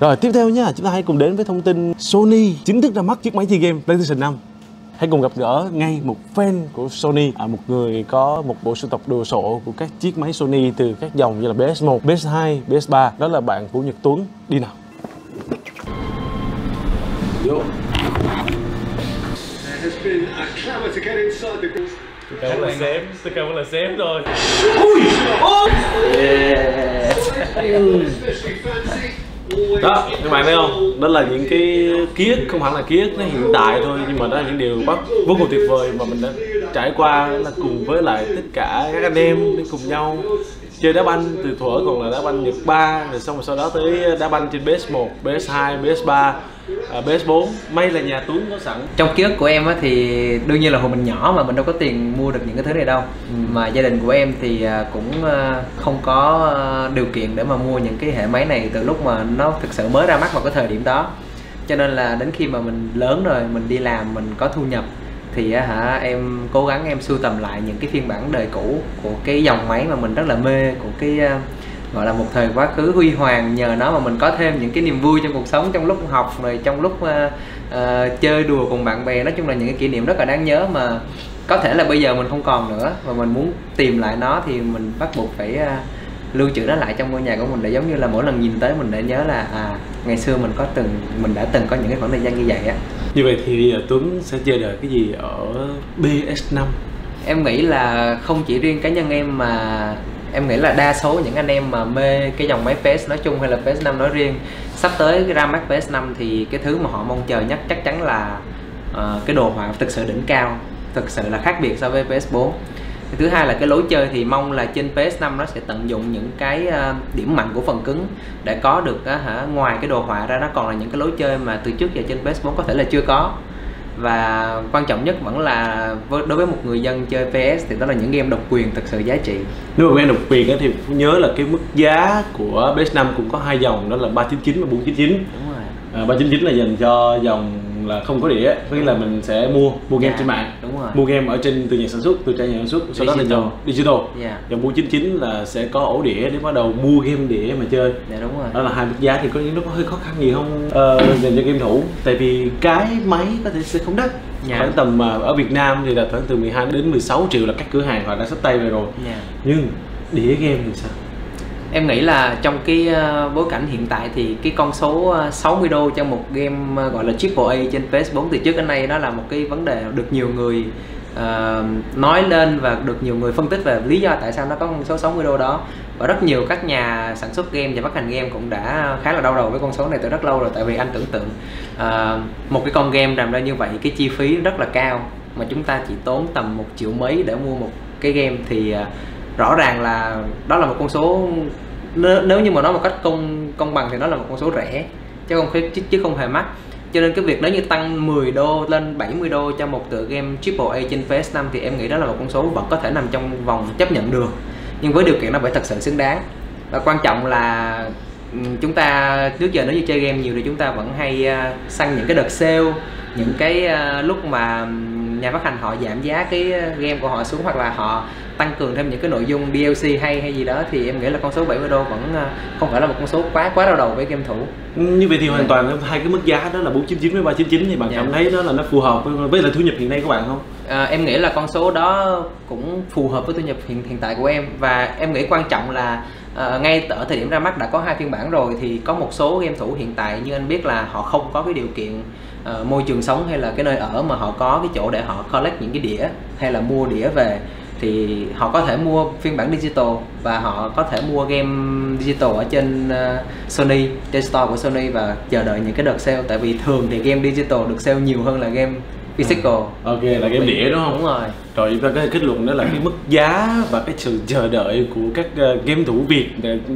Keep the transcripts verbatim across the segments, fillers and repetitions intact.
Rồi tiếp theo nha, chúng ta hãy cùng đến với thông tin Sony chính thức ra mắt chiếc máy chơi game PlayStation năm. Hãy cùng gặp gỡ ngay một fan của Sony, à, một người có một bộ sưu tập đồ sộ của các chiếc máy Sony từ các dòng như là P S một, P S hai, P S ba. Đó là bạn Vũ Nhật Tuấn. Đi nào. Yo. Tôi kêu là xém, tôi kêu là xém rồi. Ui. Đó, các bạn thấy không? Đó là những cái ký ức, không hẳn là ký ức, nó hiện tại thôi. Nhưng mà đó là những điều bắt vô cùng tuyệt vời mà mình đã trải qua là cùng với lại tất cả các anh em để cùng nhau chơi đá banh, từ thuở còn là đá banh Nhật ba, rồi xong rồi sau đó tới đá banh trên P S một, P S hai, P S ba, P S bốn. May là nhà Tuấn có sẵn. Trong ký ức của em á, thì đương nhiên là hồi mình nhỏ mà mình đâu có tiền mua được những cái thứ này đâu. Mà gia đình của em thì cũng không có điều kiện để mà mua những cái hệ máy này từ lúc mà nó thực sự mới ra mắt vào cái thời điểm đó. Cho nên là đến khi mà mình lớn rồi, mình đi làm, mình có thu nhập, thì hả, em cố gắng em sưu tầm lại những cái phiên bản đời cũ của cái dòng máy mà mình rất là mê, của cái gọi là một thời quá khứ huy hoàng. Nhờ nó mà mình có thêm những cái niềm vui trong cuộc sống, trong lúc học, rồi trong lúc uh, uh, chơi đùa cùng bạn bè. Nói chung là những cái kỷ niệm rất là đáng nhớ mà có thể là bây giờ mình không còn nữa, và mình muốn tìm lại nó thì mình bắt buộc phải uh, lưu trữ nó lại trong ngôi nhà của mình, để giống như là mỗi lần nhìn tới mình để nhớ là à, ngày xưa mình có từng mình đã từng có những cái khoảng thời gian như vậy á. Như vậy thì Tuấn sẽ chờ đợi cái gì ở P S năm? Em nghĩ là không chỉ riêng cá nhân em, mà em nghĩ là đa số những anh em mà mê cái dòng máy P S nói chung hay là P S năm nói riêng, sắp tới ra mắt P S năm thì cái thứ mà họ mong chờ nhất chắc chắn là uh, cái đồ họa thực sự đỉnh cao, thực sự là khác biệt so với P S bốn. Thứ hai là cái lối chơi, thì mong là trên P S năm nó sẽ tận dụng những cái điểm mạnh của phần cứng để có được, hả, ngoài cái đồ họa ra nó còn là những cái lối chơi mà từ trước giờ trên P S bốn có thể là chưa có. Và quan trọng nhất vẫn là đối với một người dân chơi P S thì đó là những game độc quyền thực sự giá trị. Nếu mà game độc quyền thì nhớ là cái mức giá của P S năm cũng có hai dòng, đó là ba chín chín và bốn chín chín. Đúng rồi. À, ba chín chín là dành cho dòng là không có đĩa, có nghĩa là mình sẽ mua mua game, yeah, trên mạng. Đúng rồi. Mua game ở trên từ nhà sản xuất, từ trang nhà sản xuất, sau digital. Đó là dòng digital. Yeah. Dòng bốn chín chín là sẽ có ổ đĩa để bắt đầu mua game đĩa mà chơi. Dạ đúng rồi. Đó là hai mức giá, thì có những lúc có hơi khó khăn gì không ờ, dành cho game thủ, tại vì cái máy có thể sẽ không đắt. Yeah. Khoảng tầm ở Việt Nam thì là khoảng từ mười hai đến mười sáu triệu là các cửa hàng họ đã xách tay về rồi. Yeah. Nhưng đĩa game thì sao? Em nghĩ là trong cái bối cảnh hiện tại thì cái con số sáu mươi đô cho một game gọi là triple A trên P S bốn từ trước đến nay đó là một cái vấn đề được nhiều người uh, nói lên và được nhiều người phân tích về lý do tại sao nó có con số sáu mươi đô đó. Và rất nhiều các nhà sản xuất game và phát hành game cũng đã khá là đau đầu với con số này từ rất lâu rồi. Tại vì anh tưởng tượng uh, một cái con game làm ra như vậy cái chi phí rất là cao, mà chúng ta chỉ tốn tầm một triệu mấy để mua một cái game thì uh, rõ ràng là đó là một con số, nếu như mà nói một cách công công bằng thì nó là một con số rẻ chứ không chứ, chứ không hề mắc. Cho nên cái việc nếu như tăng mười đô lên bảy mươi đô cho một tựa game triple A trên P S năm thì em nghĩ đó là một con số vẫn có thể nằm trong vòng chấp nhận được, nhưng với điều kiện nó phải thật sự xứng đáng. Và quan trọng là chúng ta trước giờ nếu như chơi game nhiều thì chúng ta vẫn hay săn những cái đợt sale, những cái lúc mà nhà phát hành họ giảm giá cái game của họ xuống hoặc là họ tăng cường thêm những cái nội dung D L C hay hay gì đó, thì em nghĩ là con số bảy mươi đô vẫn không phải là một con số quá quá đau đầu với game thủ. Như vậy thì hoàn toàn hai cái mức giá đó là bốn chín chín với ba chín chín thì bạn, dạ, cảm thấy đó là nó phù hợp với, với là thu nhập hiện nay của bạn không? À, em nghĩ là con số đó cũng phù hợp với thu nhập hiện hiện tại của em. Và em nghĩ quan trọng là à, ngay ở thời điểm ra mắt đã có hai phiên bản rồi, thì có một số game thủ hiện tại như anh biết là họ không có cái điều kiện uh, môi trường sống hay là cái nơi ở mà họ có cái chỗ để họ collect những cái đĩa hay là mua đĩa về, thì họ có thể mua phiên bản digital và họ có thể mua game digital ở trên uh, Sony, trên store của Sony và chờ đợi những cái đợt sale. Tại vì thường thì game digital được sale nhiều hơn là game physical. Ok, là game đĩa đúng không? Đúng rồi. Rồi chúng ta có kết luận đó là cái mức giá và cái sự chờ đợi của các game thủ Việt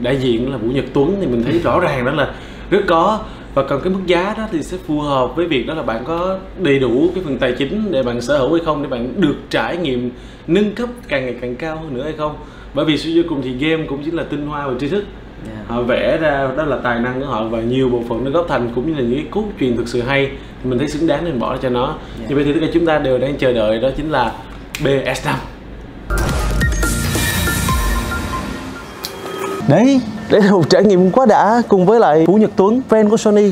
đại diện là Vũ Nhật Tuấn thì mình thấy rõ ràng đó là rất có. Và còn cái mức giá đó thì sẽ phù hợp với việc đó là bạn có đầy đủ cái phần tài chính để bạn sở hữu hay không, để bạn được trải nghiệm nâng cấp càng ngày càng cao hơn nữa hay không. Bởi vì suy cho cùng thì game cũng chính là tinh hoa và tri thức. Yeah. Họ vẽ ra đó là tài năng của họ và nhiều bộ phận nó góp thành cũng như là những cái cốt truyện thực sự hay thì mình thấy xứng đáng nên bỏ cho nó. Như vậy thì tất cả chúng ta đều đang chờ đợi đó chính là P S năm. Đấy, Đây là một trải nghiệm quá đã cùng với lại Vũ Nhật Tuấn, fan của Sony.